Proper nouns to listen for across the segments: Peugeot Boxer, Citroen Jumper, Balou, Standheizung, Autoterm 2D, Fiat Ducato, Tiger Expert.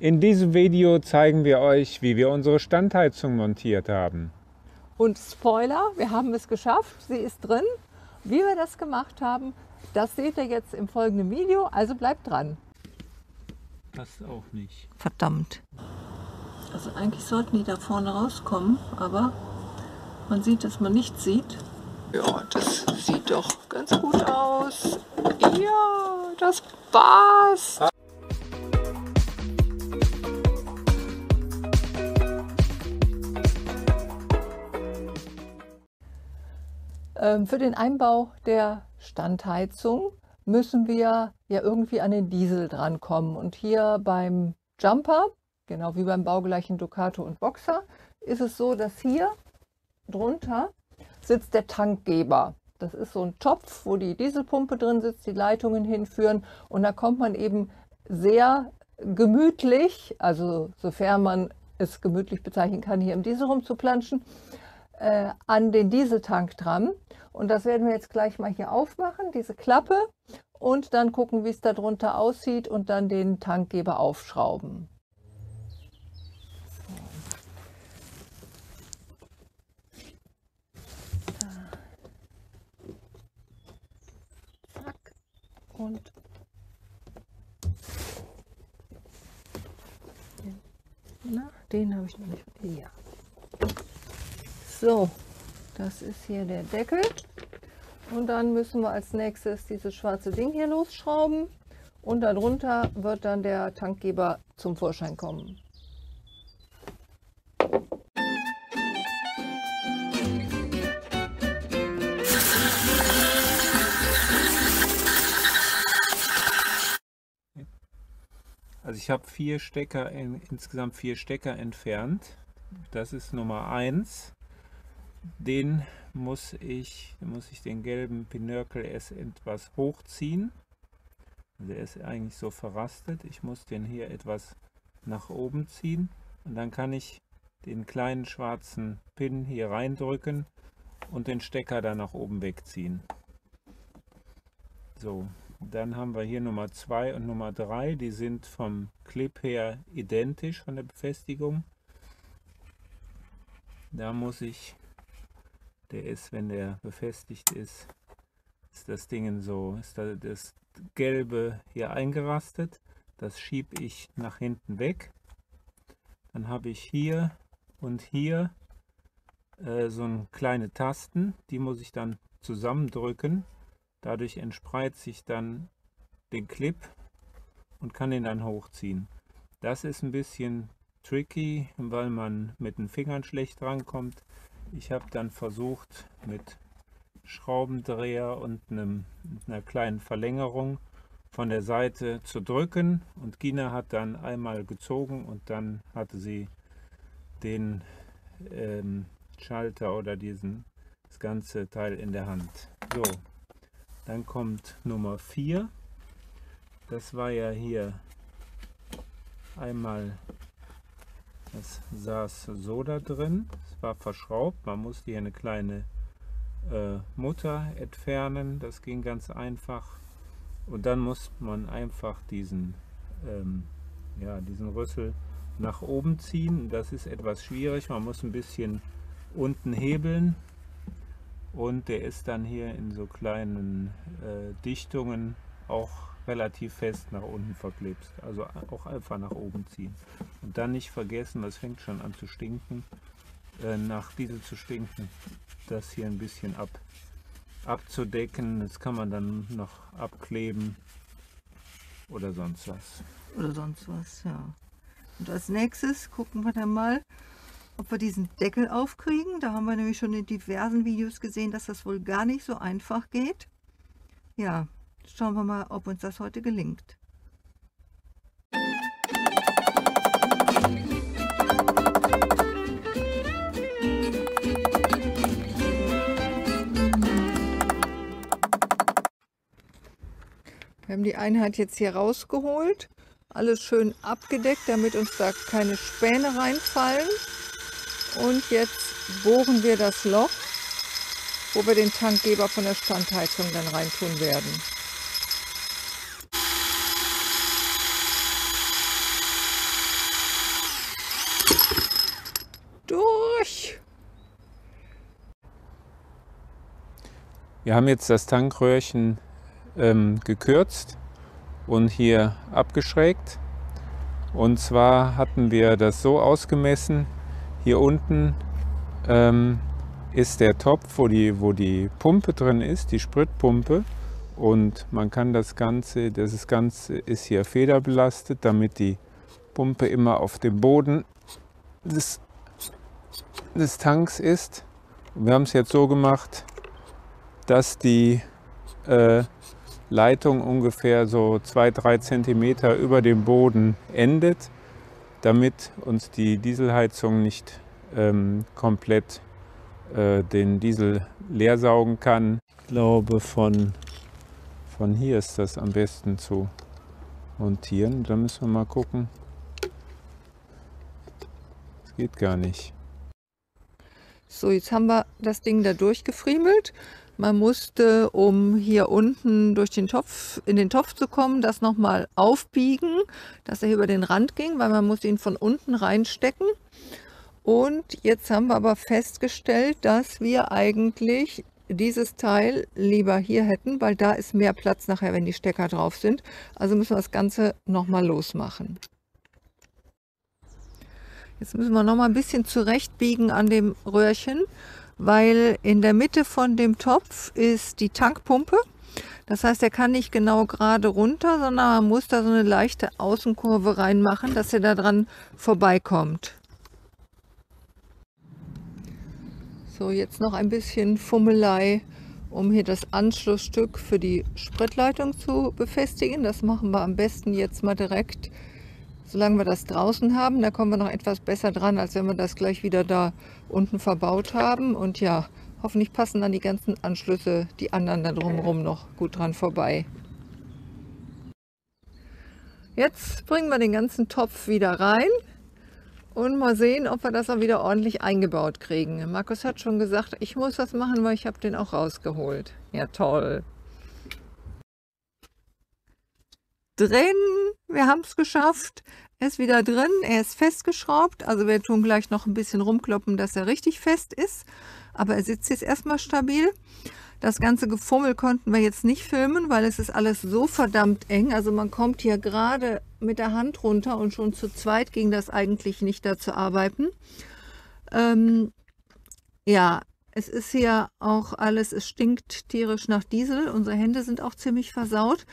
In diesem Video zeigen wir euch, wie wir unsere Standheizung montiert haben. Und Spoiler, wir haben es geschafft, sie ist drin. Wie wir das gemacht haben, das seht ihr jetzt im folgenden Video, also bleibt dran. Passt auch nicht. Verdammt. Also eigentlich sollten die da vorne rauskommen, aber man sieht, dass man nichts sieht. Ja, das sieht doch ganz gut aus. Ja, das passt. Für den Einbau der Standheizung müssen wir ja irgendwie an den Diesel drankommen. Und hier beim Jumper, genau wie beim baugleichen Ducato und Boxer, ist es so, dass hier drunter sitzt der Tankgeber. Das ist so ein Topf, wo die Dieselpumpe drin sitzt, die Leitungen hinführen. Und da kommt man eben sehr gemütlich, also sofern man es gemütlich bezeichnen kann, hier im Diesel rumzuplanschen, an den Dieseltank dran. Und das werden wir jetzt gleich mal hier aufmachen, diese Klappe, und dann gucken, wie es da drunter aussieht und dann den Tankgeber aufschrauben. So. Zack. Und na, den habe ich noch nicht. Ja. So, das ist hier der Deckel und dann müssen wir als nächstes dieses schwarze Ding hier losschrauben und darunter wird dann der Tankgeber zum Vorschein kommen. Also ich habe insgesamt vier Stecker entfernt. Das ist Nummer 1. Den muss ich den gelben Pinökel erst etwas hochziehen. Der ist eigentlich so verrastet. Ich muss den hier etwas nach oben ziehen und dann kann ich den kleinen schwarzen Pin hier reindrücken und den Stecker dann nach oben wegziehen. So, dann haben wir hier Nummer 2 und Nummer 3. Die sind vom Clip her identisch von der Befestigung. Da muss ich... Der ist, wenn der befestigt ist, ist das Ding so, ist das Gelbe hier eingerastet. Das schiebe ich nach hinten weg. Dann habe ich hier und hier so kleine Tasten, die muss ich dann zusammendrücken. Dadurch entspreizt sich dann den Clip und kann ihn dann hochziehen. Das ist ein bisschen tricky, weil man mit den Fingern schlecht rankommt. Ich habe dann versucht, mit Schraubendreher und einer kleinen Verlängerung von der Seite zu drücken und Gina hat dann einmal gezogen und dann hatte sie den Schalter oder das ganze Teil in der Hand. So, dann kommt Nummer 4. Das war ja hier einmal... Das saß so da drin, es war verschraubt, man musste hier eine kleine Mutter entfernen, das ging ganz einfach. Und dann muss man einfach diesen Rüssel nach oben ziehen, das ist etwas schwierig, man muss ein bisschen unten hebeln und der ist dann hier in so kleinen Dichtungen auch relativ fest nach unten verklebst, also auch einfach nach oben ziehen. Und dann nicht vergessen, das fängt schon an zu stinken, nach Diesel zu stinken, das hier ein bisschen abzudecken. Das kann man dann noch abkleben oder sonst was. Oder sonst was, ja. Und als nächstes gucken wir dann mal, ob wir diesen Deckel aufkriegen. Da haben wir nämlich schon in diversen Videos gesehen, dass das wohl gar nicht so einfach geht. Ja. Schauen wir mal, ob uns das heute gelingt. Wir haben die Einheit jetzt hier rausgeholt, alles schön abgedeckt, damit uns da keine Späne reinfallen. Und jetzt bohren wir das Loch, wo wir den Tankgeber von der Standheizung dann reintun werden. durch. Wir haben jetzt das Tankröhrchen gekürzt und hier abgeschrägt. Und zwar hatten wir das so ausgemessen, hier unten ist der Topf, wo die Pumpe drin ist, die Spritpumpe. Und man kann das Ganze ist hier federbelastet, damit die Pumpe immer auf dem Boden des Tanks ist. Wir haben es jetzt so gemacht, dass die Leitung ungefähr so 2-3 Zentimeter über dem Boden endet, damit uns die Dieselheizung nicht komplett den Diesel leer saugen kann. Ich glaube, von hier ist das am besten zu montieren. Da müssen wir mal gucken. Das geht gar nicht. So, jetzt haben wir das Ding da durchgefriemelt. Man musste, um hier unten durch den Topf, in den Topf zu kommen, das nochmal aufbiegen, dass er über den Rand ging, weil man muss ihn von unten reinstecken. Und jetzt haben wir aber festgestellt, dass wir eigentlich dieses Teil lieber hier hätten, weil da ist mehr Platz nachher, wenn die Stecker drauf sind. Also müssen wir das Ganze nochmal losmachen. Jetzt müssen wir nochmal ein bisschen zurechtbiegen an dem Röhrchen, weil in der Mitte von dem Topf ist die Tankpumpe. Das heißt, er kann nicht genau gerade runter, sondern man muss da so eine leichte Außenkurve reinmachen, dass er da dran vorbeikommt. So, jetzt noch ein bisschen Fummelei, um hier das Anschlussstück für die Spritleitung zu befestigen. Das machen wir am besten jetzt mal direkt, solange wir das draußen haben. Da kommen wir noch etwas besser dran, als wenn wir das gleich wieder da unten verbaut haben. Und ja, hoffentlich passen dann die ganzen Anschlüsse, die anderen da drumherum, noch gut dran vorbei. Jetzt bringen wir den ganzen Topf wieder rein und mal sehen, ob wir das auch wieder ordentlich eingebaut kriegen. Markus hat schon gesagt, ich muss das machen, weil ich habe den auch rausgeholt. Ja, toll. Drin. Wir haben es geschafft. Er ist wieder drin, er ist festgeschraubt. Also wir tun gleich noch ein bisschen rumkloppen, dass er richtig fest ist. Aber er sitzt jetzt erstmal stabil. Das ganze Gefummel konnten wir jetzt nicht filmen, weil es ist alles so verdammt eng. Also man kommt hier gerade mit der Hand runter und schon zu zweit ging das eigentlich nicht, da zu arbeiten. Ja, es ist hier auch alles, es stinkt tierisch nach Diesel. Unsere Hände sind auch ziemlich versaut.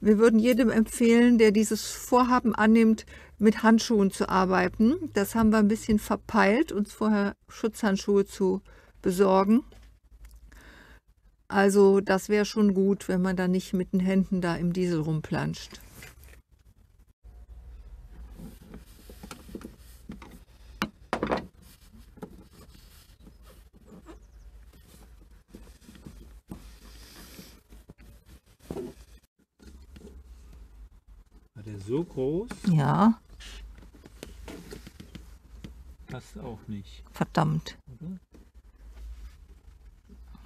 Wir würden jedem empfehlen, der dieses Vorhaben annimmt, mit Handschuhen zu arbeiten. Das haben wir ein bisschen verpeilt, uns vorher Schutzhandschuhe zu besorgen. Also das wäre schon gut, wenn man da nicht mit den Händen da im Diesel rumplanscht. So groß? Ja. Passt auch nicht. Verdammt. Oder?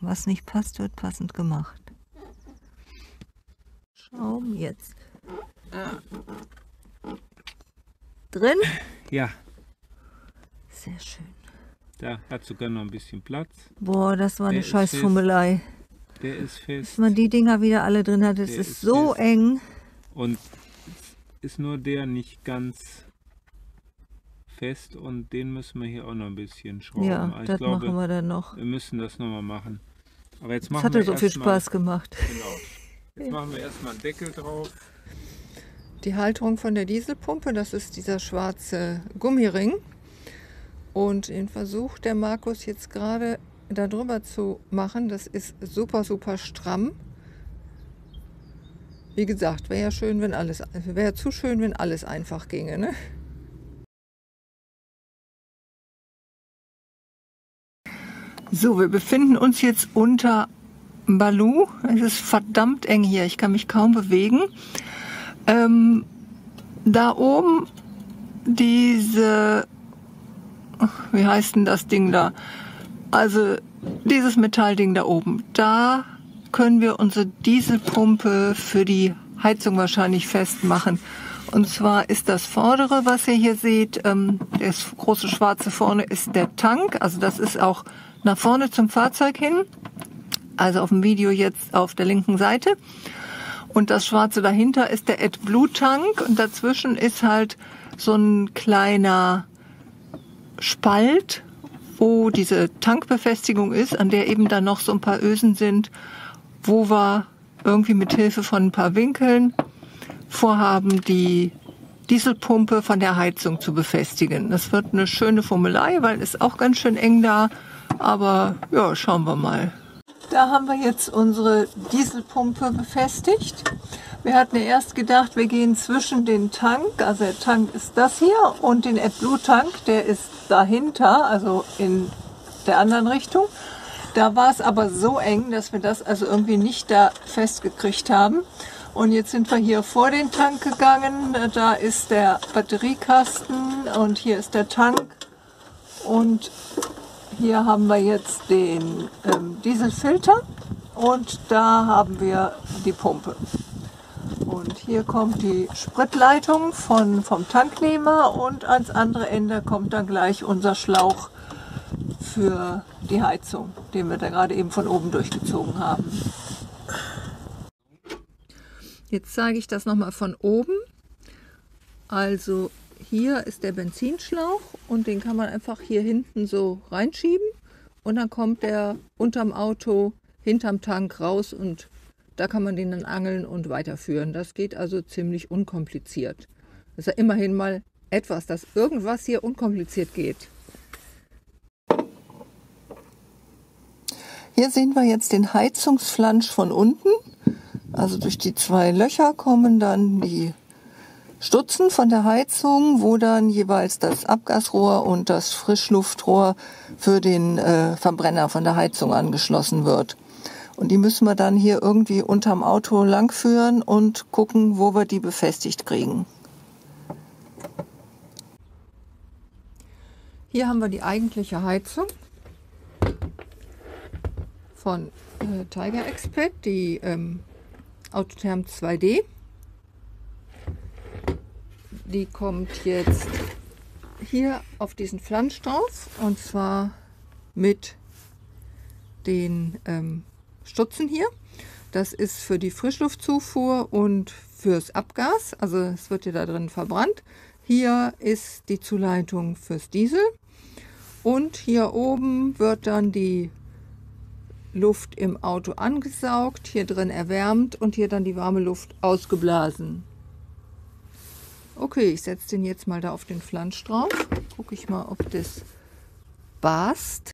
Was nicht passt, wird passend gemacht. Schaum jetzt. Drin? Ja. Sehr schön. Da hat sogar noch ein bisschen Platz. Boah, das war eine Scheißfummelei. Der ist fest. Dass man die Dinger wieder alle drin hat, es ist so eng. Und ist nur der nicht ganz fest und den müssen wir hier auch noch ein bisschen schrauben. Ja, ich glaube, machen wir dann noch. Wir müssen das nochmal machen. Aber jetzt machen wir erstmal. Das hat ja so viel Spaß gemacht. Genau. Jetzt machen wir erstmal einen Deckel drauf. Die Halterung von der Dieselpumpe, das ist dieser schwarze Gummiring. Und den versucht der Markus jetzt gerade da drüber zu machen. Das ist super, super stramm. Wie gesagt, wäre ja schön, wenn alles, wäre zu schön, wenn alles einfach ginge, ne? So, wir befinden uns jetzt unter Balou. Es ist verdammt eng hier. Ich kann mich kaum bewegen. Da oben diese, wie heißt denn das Ding da? Also dieses Metallding da oben. Da können wir unsere Dieselpumpe für die Heizung wahrscheinlich festmachen. Und zwar ist das vordere, was ihr hier seht, das große schwarze vorne ist der Tank. Also das ist auch nach vorne zum Fahrzeug hin. Also auf dem Video jetzt auf der linken Seite. Und das schwarze dahinter ist der AdBlue-Tank. Und dazwischen ist halt so ein kleiner Spalt, wo diese Tankbefestigung ist, an der eben dann noch so ein paar Ösen sind, wo wir irgendwie mit Hilfe von ein paar Winkeln vorhaben, die Dieselpumpe von der Heizung zu befestigen. Das wird eine schöne Fummelei, weil es auch ganz schön eng da. Aber ja, schauen wir mal. Da haben wir jetzt unsere Dieselpumpe befestigt. Wir hatten ja erst gedacht, wir gehen zwischen den Tank, also der Tank ist das hier, und den AdBlue-Tank, der ist dahinter, also in der anderen Richtung. Da war es aber so eng, dass wir das also irgendwie nicht da festgekriegt haben. Und jetzt sind wir hier vor den Tank gegangen, da ist der Batteriekasten und hier ist der Tank. Und hier haben wir jetzt den Dieselfilter und da haben wir die Pumpe. Und hier kommt die Spritleitung vom Tanknehmer und ans andere Ende kommt dann gleich unser Schlauch für die Heizung, den wir da gerade eben von oben durchgezogen haben. Jetzt zeige ich das nochmal von oben. Also hier ist der Benzinschlauch und den kann man einfach hier hinten so reinschieben und dann kommt der unterm Auto, hinterm Tank raus und da kann man den dann angeln und weiterführen. Das geht also ziemlich unkompliziert. Das ist ja immerhin mal etwas, dass irgendwas hier unkompliziert geht. Hier sehen wir jetzt den Heizungsflansch von unten. Also durch die zwei Löcher kommen dann die Stutzen von der Heizung, wo dann jeweils das Abgasrohr und das Frischluftrohr für den Verbrenner von der Heizung angeschlossen wird. Und die müssen wir dann hier irgendwie unterm Auto langführen und gucken, wo wir die befestigt kriegen. Hier haben wir die eigentliche Heizung von Tiger Expert, die Autoterm 2D. Die kommt jetzt hier auf diesen Flansch drauf und zwar mit den Stutzen hier. Das ist für die Frischluftzufuhr und fürs Abgas, also es wird ja da drin verbrannt. Hier ist die Zuleitung fürs Diesel und hier oben wird dann die Luft im Auto angesaugt, hier drin erwärmt und hier dann die warme Luft ausgeblasen. Okay, ich setze den jetzt mal da auf den Flansch drauf. Gucke ich mal, ob das passt.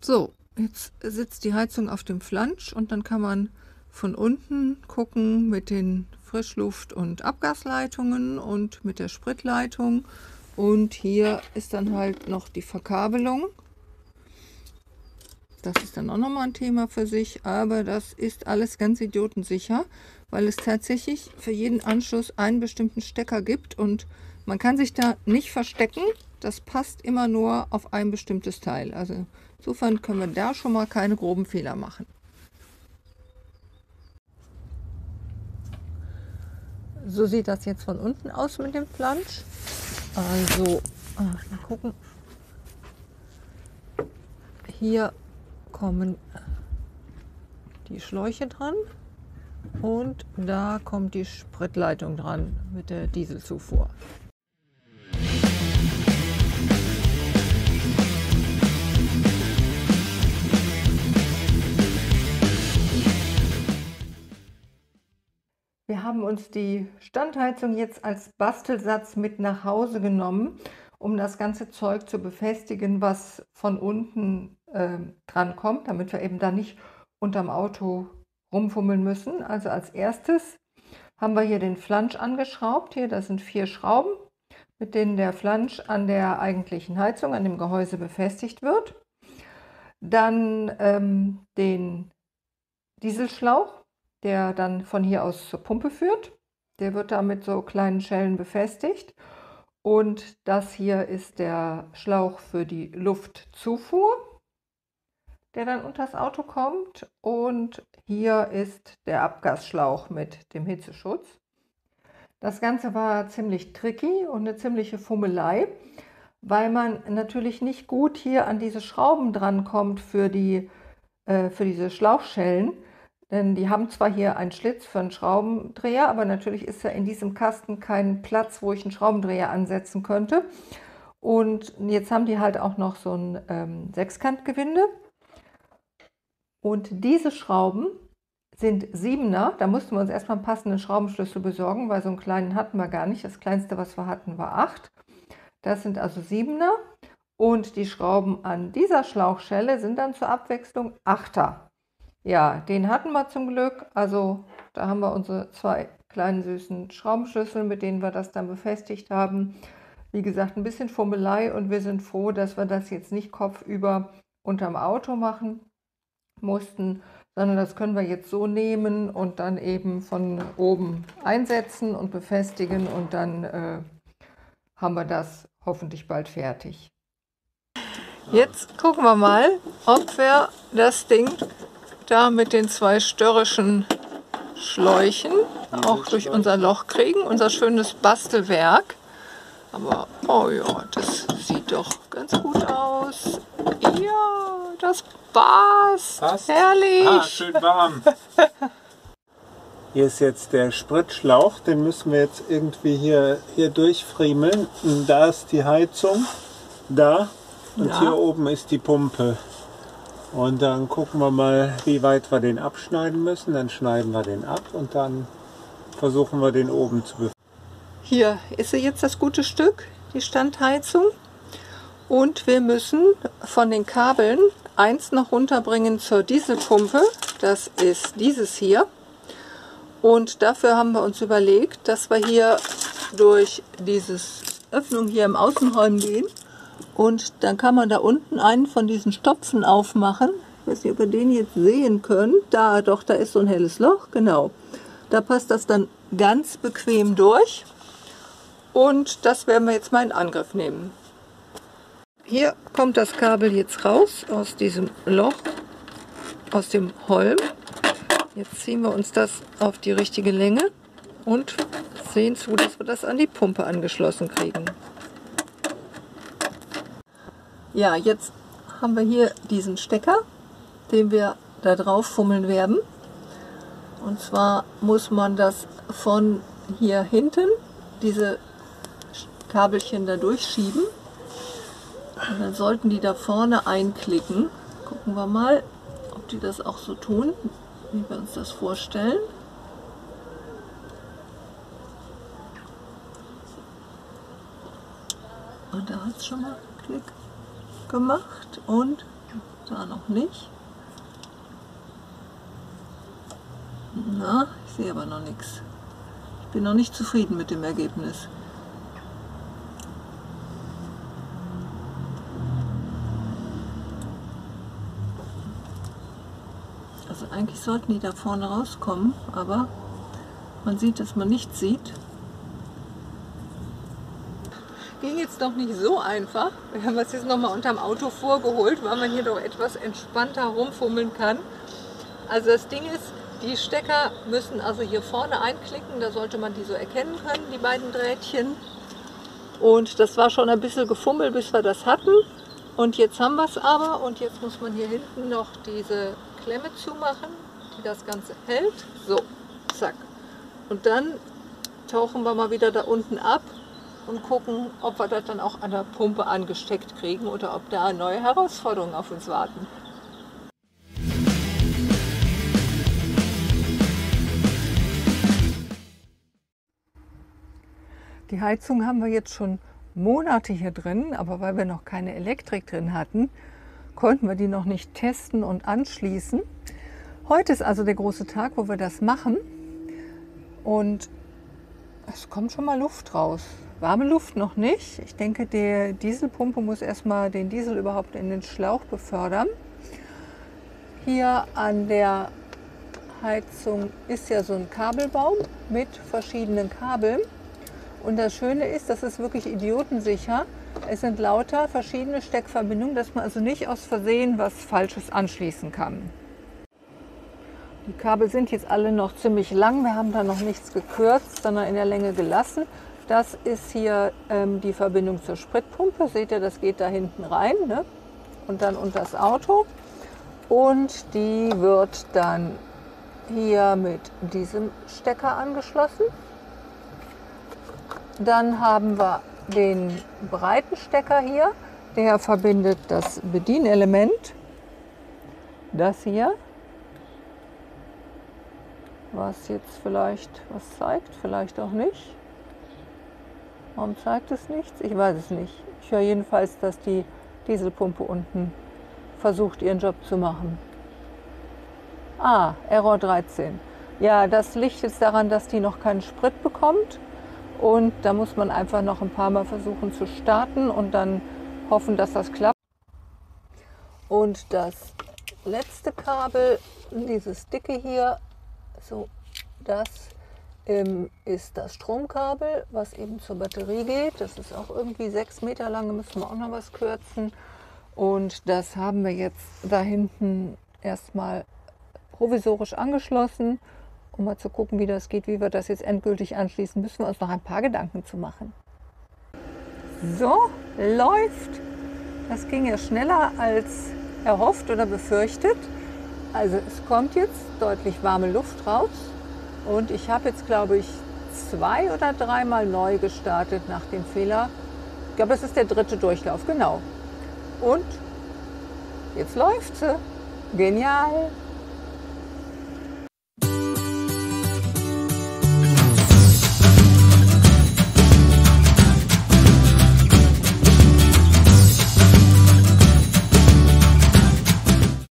So, jetzt sitzt die Heizung auf dem Flansch und dann kann man von unten gucken mit den Frischluft- und Abgasleitungen und mit der Spritleitung. Und hier ist dann halt noch die Verkabelung. Das ist dann auch nochmal ein Thema für sich, aber das ist alles ganz idiotensicher, weil es tatsächlich für jeden Anschluss einen bestimmten Stecker gibt und man kann sich da nicht verstecken. Das passt immer nur auf ein bestimmtes Teil. Also insofern können wir da schon mal keine groben Fehler machen. So sieht das jetzt von unten aus mit dem Flansch. Also, mal gucken. Hier kommen die Schläuche dran und da kommt die Spritleitung dran mit der Dieselzufuhr. Wir haben uns die Standheizung jetzt als Bastelsatz mit nach Hause genommen, um das ganze Zeug zu befestigen, was von unten dran kommt, damit wir eben da nicht unterm Auto rumfummeln müssen. Also als erstes haben wir hier den Flansch angeschraubt. Hier, das sind 4 Schrauben, mit denen der Flansch an der eigentlichen Heizung, an dem Gehäuse befestigt wird. Dann den Dieselschlauch, der dann von hier aus zur Pumpe führt. Der wird da mit so kleinen Schellen befestigt. Und das hier ist der Schlauch für die Luftzufuhr, der dann unters Auto kommt, und hier ist der Abgasschlauch mit dem Hitzeschutz. Das Ganze war ziemlich tricky und eine ziemliche Fummelei, weil man natürlich nicht gut hier an diese Schrauben drankommt für diese Schlauchschellen. Denn die haben zwar hier einen Schlitz für einen Schraubendreher, aber natürlich ist ja in diesem Kasten kein Platz, wo ich einen Schraubendreher ansetzen könnte. Und jetzt haben die halt auch noch so ein Sechskantgewinde. Und diese Schrauben sind 7er. Da mussten wir uns erstmal einen passenden Schraubenschlüssel besorgen, weil so einen kleinen hatten wir gar nicht. Das kleinste, was wir hatten, war 8. Das sind also 7er. Und die Schrauben an dieser Schlauchschelle sind dann zur Abwechslung 8er. Ja, den hatten wir zum Glück. Also da haben wir unsere zwei kleinen süßen Schraubenschlüssel, mit denen wir das dann befestigt haben. Wie gesagt, ein bisschen Fummelei und wir sind froh, dass wir das jetzt nicht kopfüber unterm Auto machen mussten, sondern das können wir jetzt so nehmen und dann eben von oben einsetzen und befestigen und dann haben wir das hoffentlich bald fertig. Jetzt gucken wir mal, ob wir das Ding da mit den zwei störrischen Schläuchen auch durch unser Loch kriegen, unser schönes Bastelwerk. Aber, oh ja, das sieht doch ganz gut aus. Ja, das passt. Passt. Herrlich. Ah, schön warm. Hier ist jetzt der Spritschlauch, den müssen wir jetzt irgendwie hier durchfriemeln. Und da ist die Heizung, da. Und ja, hier oben ist die Pumpe. Und dann gucken wir mal, wie weit wir den abschneiden müssen. Dann schneiden wir den ab und dann versuchen wir, den oben zu befestigen. Hier ist jetzt das gute Stück, die Standheizung. Und wir müssen von den Kabeln eins noch runterbringen zur Dieselpumpe. Das ist dieses hier. Und dafür haben wir uns überlegt, dass wir hier durch diese Öffnung hier im Außenraum gehen. Und dann kann man da unten einen von diesen Stopfen aufmachen. Ich weiß nicht, ob ihr den jetzt sehen könnt. Da, doch, da ist so ein helles Loch, genau. Da passt das dann ganz bequem durch. Und das werden wir jetzt mal in Angriff nehmen. Hier kommt das Kabel jetzt raus aus diesem Loch, aus dem Holm. Jetzt ziehen wir uns das auf die richtige Länge und sehen zu, dass wir das an die Pumpe angeschlossen kriegen. Ja, jetzt haben wir hier diesen Stecker, den wir da drauf fummeln werden. Und zwar muss man das von hier hinten, diese Kabelchen da durchschieben. Und dann sollten die da vorne einklicken. Gucken wir mal, ob die das auch so tun, wie wir uns das vorstellen. Und da hat es schon mal Klick gemacht und da noch nicht. Na, ich sehe aber noch nichts. Ich bin noch nicht zufrieden mit dem Ergebnis. Also eigentlich sollten die da vorne rauskommen, aber man sieht, dass man nichts sieht. Ging jetzt doch nicht so einfach. Wir haben es jetzt nochmal unterm Auto vorgeholt, weil man hier doch etwas entspannter rumfummeln kann. Also das Ding ist, die Stecker müssen also hier vorne einklicken, da sollte man die so erkennen können, die beiden Drähtchen. Und das war schon ein bisschen gefummelt, bis wir das hatten. Und jetzt haben wir es aber und jetzt muss man hier hinten noch diese Klemme zumachen, die das Ganze hält. So, zack. Und dann tauchen wir mal wieder da unten ab und gucken, ob wir das dann auch an der Pumpe angesteckt kriegen oder ob da neue Herausforderungen auf uns warten. Die Heizung haben wir jetzt schon Monate hier drin, aber weil wir noch keine Elektrik drin hatten, konnten wir die noch nicht testen und anschließen. Heute ist also der große Tag, wo wir das machen und es kommt schon mal Luft raus. Warme Luft noch nicht. Ich denke, die Dieselpumpe muss erstmal den Diesel überhaupt in den Schlauch befördern. Hier an der Heizung ist ja so ein Kabelbaum mit verschiedenen Kabeln. Und das Schöne ist, das ist wirklich idiotensicher. Es sind lauter verschiedene Steckverbindungen, dass man also nicht aus Versehen was Falsches anschließen kann. Die Kabel sind jetzt alle noch ziemlich lang. Wir haben da noch nichts gekürzt, sondern in der Länge gelassen. Das ist hier die Verbindung zur Spritpumpe. Seht ihr, das geht da hinten rein, ne? Und dann unter das Auto. Und die wird dann hier mit diesem Stecker angeschlossen. Dann haben wir den breiten Stecker hier. Der verbindet das Bedienelement, das hier, was jetzt vielleicht was zeigt, vielleicht auch nicht. Warum zeigt es nichts? Ich weiß es nicht. Ich höre jedenfalls, dass die Dieselpumpe unten versucht, ihren Job zu machen. Ah, Error 13. Ja, das liegt jetzt daran, dass die noch keinen Sprit bekommt. Und da muss man einfach noch ein paar Mal versuchen zu starten und dann hoffen, dass das klappt. Und das letzte Kabel, dieses dicke hier, so, das ist das Stromkabel, was eben zur Batterie geht. Das ist auch irgendwie 6 Meter lang, da müssen wir auch noch was kürzen. Und das haben wir jetzt da hinten erstmal provisorisch angeschlossen, um mal zu gucken, wie das geht, wie wir das jetzt endgültig anschließen. Müssen wir uns noch ein paar Gedanken zu machen. So, läuft. Das ging ja schneller als erhofft oder befürchtet. Also es kommt jetzt deutlich warme Luft raus und ich habe jetzt, glaube ich, 2 oder 3 Mal neu gestartet nach dem Fehler. Ich glaube, es ist der 3. Durchlauf, genau. Und jetzt läuft sie. Genial.